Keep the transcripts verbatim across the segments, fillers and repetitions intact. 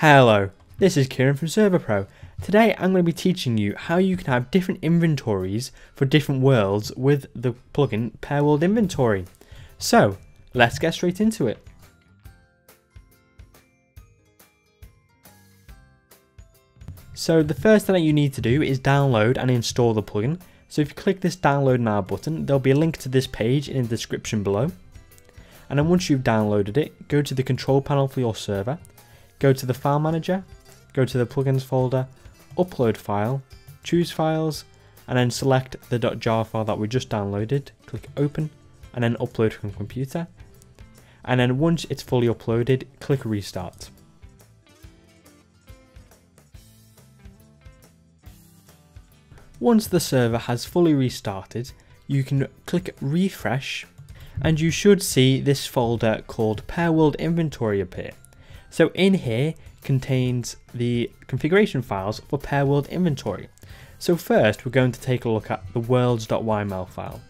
Hello, this is Kieran from Server Pro. Today I'm going to be teaching you how you can have different inventories for different worlds with the plugin PerWorldInventory. So let's get straight into it. So the first thing that you need to do is download and install the plugin. So if you click this download now button, there'll be a link to this page in the description below. And then once you've downloaded it, go to the control panel for your server, go to the file manager, go to the plugins folder, upload file, choose files, and then select the .jar file that we just downloaded, click open, and then upload from computer. And then once it's fully uploaded, click restart. Once the server has fully restarted, you can click refresh, and you should see this folder called PerWorldInventory appear. So in here contains the configuration files for PerWorldInventory. So first we're going to take a look at the worlds.yml file.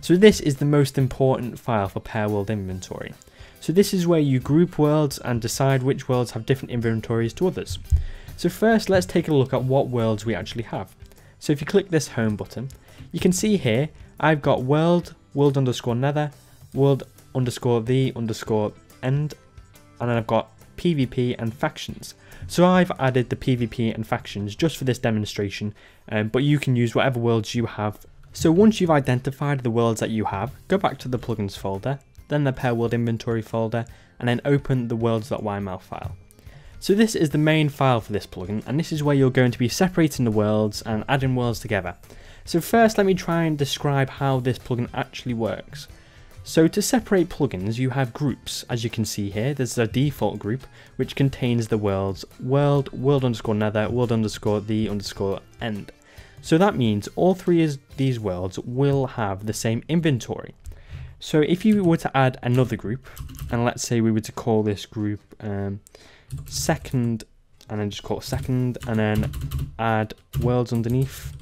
So this is the most important file for PerWorldInventory. So this is where you group worlds and decide which worlds have different inventories to others. So first let's take a look at what worlds we actually have. So if you click this home button, you can see here I've got world, world underscore nether, world underscore the underscore end, and then I've got PvP and factions. So I've added the PvP and factions just for this demonstration, um, but you can use whatever worlds you have. So once you've identified the worlds that you have, go back to the plugins folder, then the PerWorldInventory folder, and then open the worlds.yml file. So this is the main file for this plugin, and this is where you're going to be separating the worlds and adding worlds together. So first let me try and describe how this plugin actually works. So to separate plugins you have groups, as you can see here. There's a default group which contains the worlds world, world underscore nether, world underscore the underscore end. So that means all three of these worlds will have the same inventory. So if you were to add another group, and let's say we were to call this group um, second, and then just call it second, and then add worlds underneath,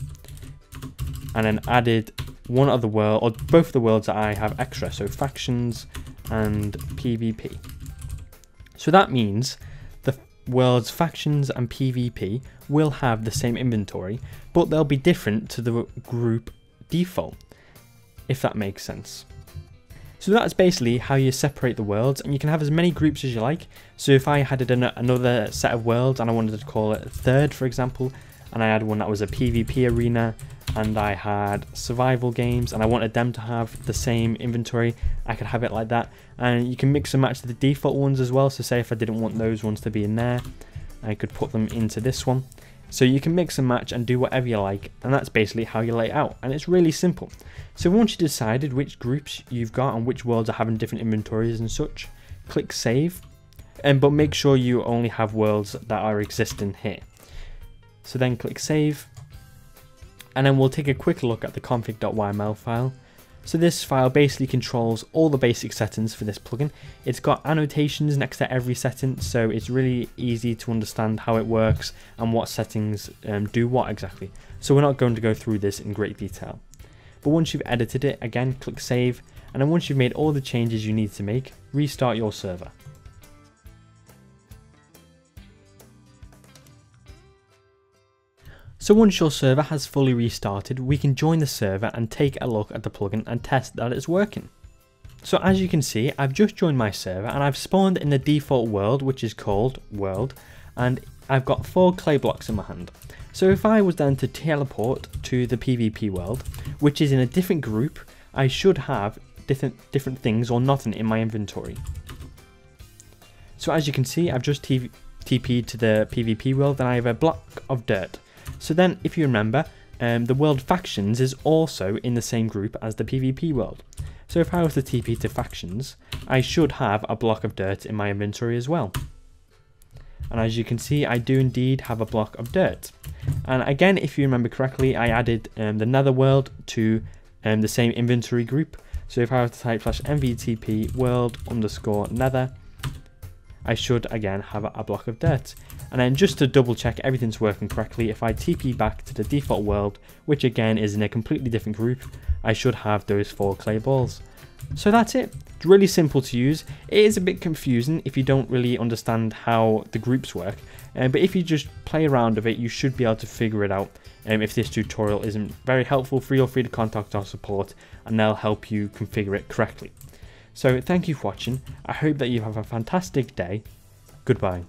and then added one other world, or both of the worlds that I have extra, so factions and PvP. So that means the worlds factions and PvP will have the same inventory, but they'll be different to the group default, if that makes sense. So that's basically how you separate the worlds, and you can have as many groups as you like. So if I added an another set of worlds and I wanted to call it third, for example, and I had one that was a PvP arena, and I had survival games, and I wanted them to have the same inventory, I could have it like that. And you can mix and match the default ones as well, so say if I didn't want those ones to be in there, I could put them into this one. So you can mix and match and do whatever you like, and that's basically how you lay it out, and it's really simple. So once you decided which groups you've got and which worlds are having different inventories and such, click save, and but make sure you only have worlds that are existing here. So then click save, and then we'll take a quick look at the config.yml file. So this file basically controls all the basic settings for this plugin. It's got annotations next to every setting, so it's really easy to understand how it works and what settings um, do what exactly. So we're not going to go through this in great detail. But once you've edited it, again, click save, and then once you've made all the changes you need to make, restart your server. So once your server has fully restarted, we can join the server and take a look at the plugin and test that it's working. So as you can see, I've just joined my server and I've spawned in the default world, which is called world, and I've got four clay blocks in my hand. So if I was then to teleport to the PvP world, which is in a different group, I should have different, different things or nothing in my inventory. So as you can see, I've just T P'd to the PvP world and I have a block of dirt. So then, if you remember, um, the world factions is also in the same group as the PvP world. So if I was to T P to factions, I should have a block of dirt in my inventory as well. And as you can see, I do indeed have a block of dirt. And again, if you remember correctly, I added um, the nether world to um, the same inventory group. So if I was to type slash mvtp world underscore nether, I should again have a block of dirt. And then just to double check everything's working correctly, if I T P back to the default world, which again is in a completely different group, I should have those four clay balls. So that's it. It's really simple to use. It is a bit confusing if you don't really understand how the groups work, um, but if you just play around with it, you should be able to figure it out. Um, if this tutorial isn't very helpful, feel free to contact our support and they'll help you configure it correctly. So thank you for watching. I hope that you have a fantastic day. Goodbye.